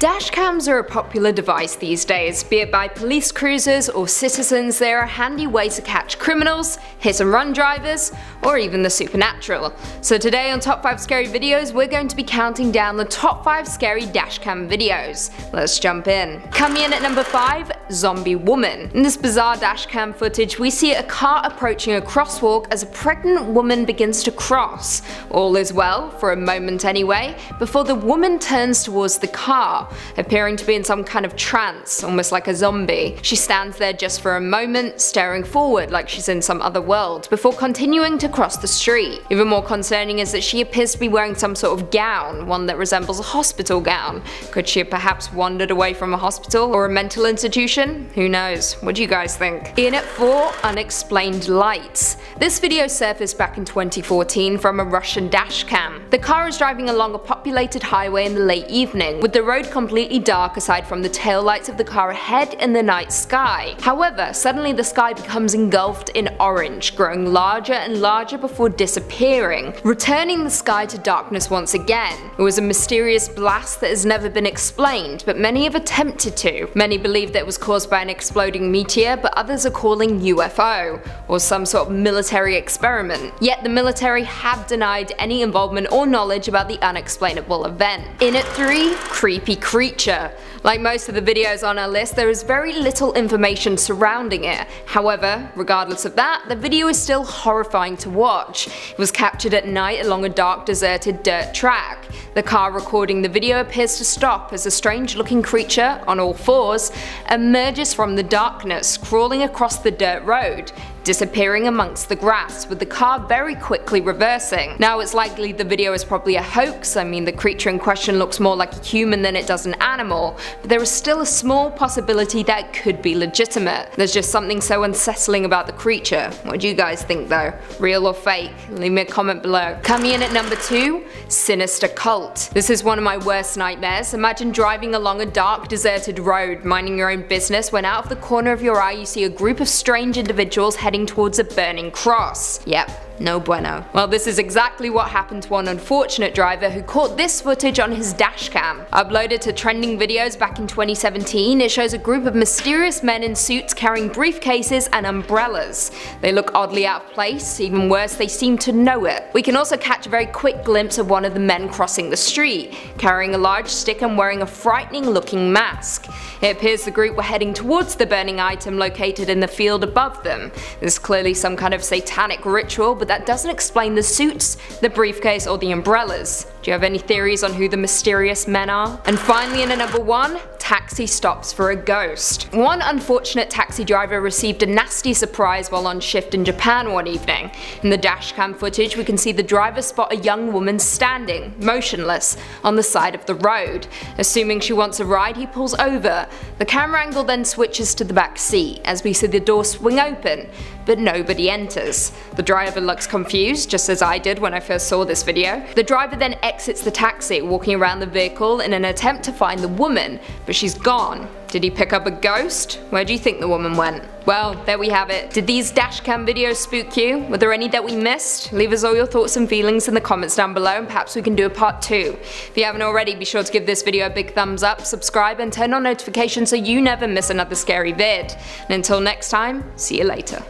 Dash cams are a popular device these days, be it by police cruisers or citizens. They're a handy way to catch criminals, hit and run drivers, or even the supernatural. So today on Top 5 Scary Videos, we're going to be counting down the top 5 scary dash cam videos. Let's jump in. Coming in at number 5, Zombie Woman. In this bizarre dash cam footage, we see a car approaching a crosswalk as a pregnant woman begins to cross. All is well, for a moment anyway, before the woman turns towards the car, appearing to be in some kind of trance, almost like a zombie. She stands there just for a moment, staring forward like she's in some other world, before continuing to cross the street. Even more concerning is that she appears to be wearing some sort of gown, one that resembles a hospital gown. Could she have perhaps wandered away from a hospital or a mental institution? Who knows? What do you guys think? In at 4, Unexplained Lights. This video surfaced back in 2014 from a Russian dash cam. The car is driving along a populated highway in the late evening, with the road completely dark aside from the taillights of the car ahead in the night sky. However, suddenly the sky becomes engulfed in orange, growing larger and larger before disappearing, returning the sky to darkness once again. It was a mysterious blast that has never been explained, but many have attempted to. Many believe that it was caused by an exploding meteor, but others are calling UFO, or some sort of military experiment. Yet the military have denied any involvement or knowledge about the unexplainable event. In at 3, Creepy Creature. Like most of the videos on our list, there is very little information surrounding it. However, regardless of that, the video is still horrifying to watch. It was captured at night along a dark, deserted dirt track. The car recording the video appears to stop as a strange-looking creature, on all fours, emerges from the darkness, crawling across the dirt road, disappearing amongst the grass, with the car very quickly reversing. Now, it's likely the video is probably a hoax. I mean, the creature in question looks more like a human than it does an animal, but there is still a small possibility that it could be legitimate. There's just something so unsettling about the creature. What do you guys think though? Real or fake? Leave me a comment below. Coming in at number 2, Sinister Cult. This is one of my worst nightmares. Imagine driving along a dark, deserted road, minding your own business, when out of the corner of your eye you see a group of strange individuals heading towards a burning cross. Yep. No bueno. Well, this is exactly what happened to one unfortunate driver who caught this footage on his dashcam. Uploaded to trending videos back in 2017, it shows a group of mysterious men in suits carrying briefcases and umbrellas. They look oddly out of place. Even worse, they seem to know it. We can also catch a very quick glimpse of one of the men crossing the street, carrying a large stick and wearing a frightening looking mask. It appears the group were heading towards the burning item located in the field above them. This is clearly some kind of satanic ritual, but that doesn't explain the suits, the briefcase, or the umbrellas. Do you have any theories on who the mysterious men are? And finally, in at number 1, Taxi Stops for a Ghost. One unfortunate taxi driver received a nasty surprise while on shift in Japan one evening. In the dashcam footage, we can see the driver spot a young woman standing, motionless, on the side of the road. Assuming she wants a ride, he pulls over. The camera angle then switches to the back seat, as we see the door swing open, but nobody enters. The driver looks confused, just as I did when I first saw this video. The driver then exits the taxi, walking around the vehicle in an attempt to find the woman, but she's gone. Did he pick up a ghost? Where do you think the woman went? Well, there we have it. Did these dashcam videos spook you? Were there any that we missed? Leave us all your thoughts and feelings in the comments down below, and perhaps we can do a part 2. If you haven't already, be sure to give this video a big thumbs up, subscribe, and turn on notifications so you never miss another scary vid. And until next time, see you later.